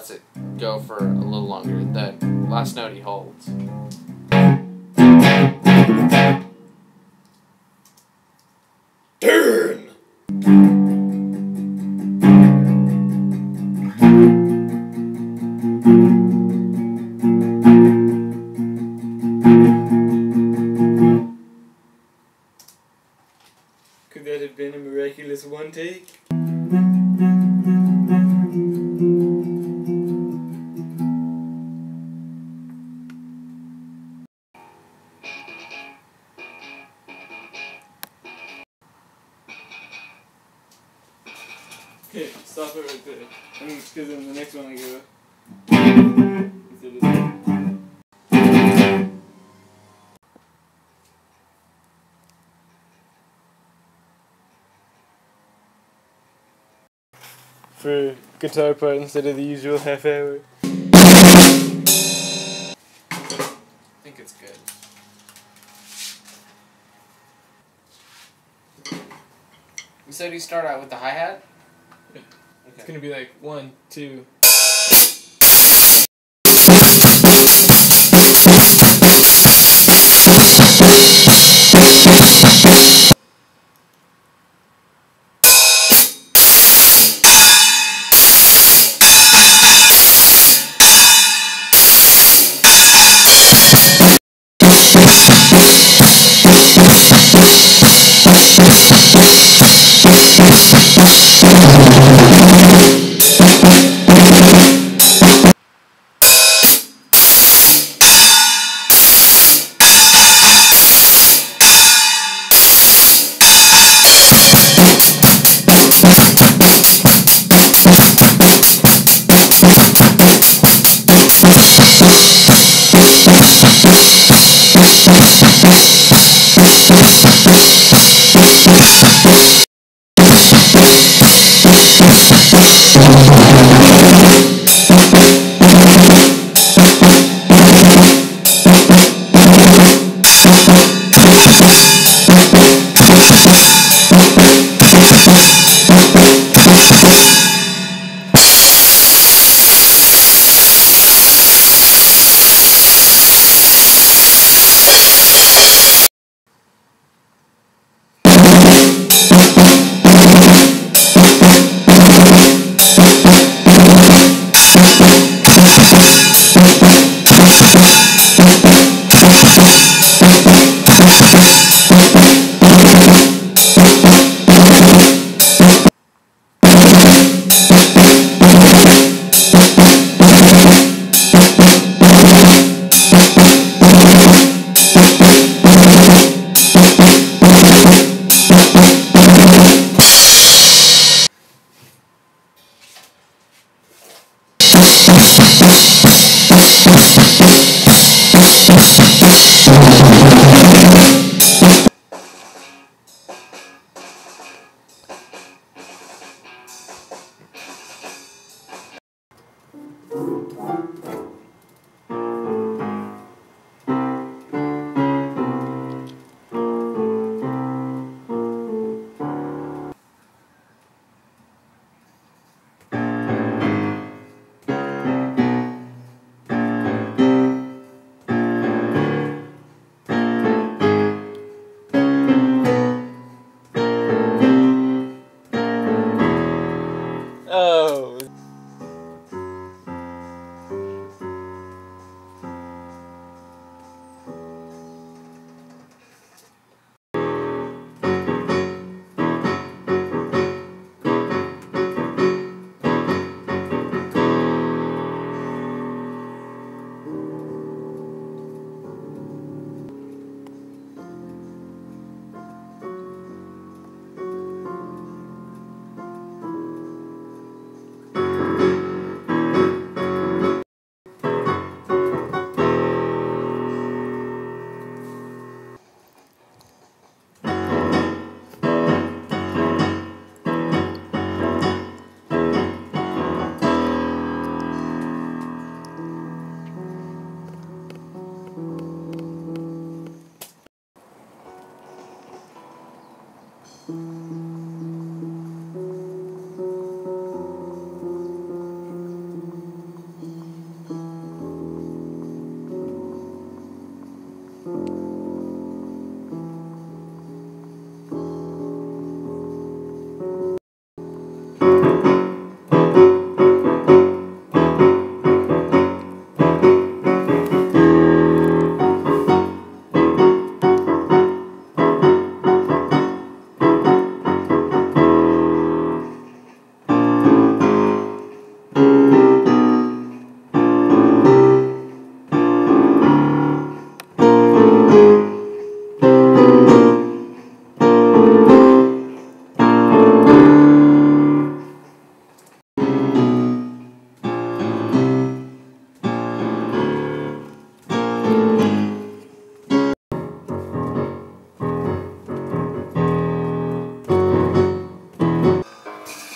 lets it go for a little longer. That last note he holds. Turn! Could that have been a miraculous one take? Okay, stop it right there. I mean, because then the next one I go. For guitar part instead of the usual half hour. I think it's good. You said you start out with the hi-hat? Okay. It's gonna be like 1, 2.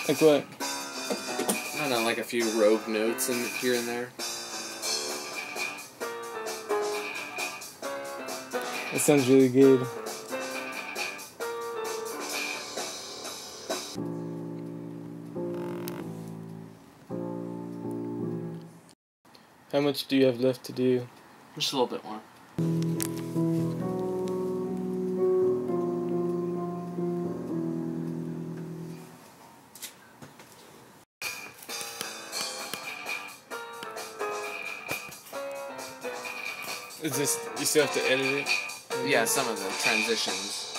Like what? I don't know, like a few rogue notes in here and there. That sounds really good. How much do you have left to do? Just a little bit more. Is this, you still have to edit it? Yeah, some of the transitions.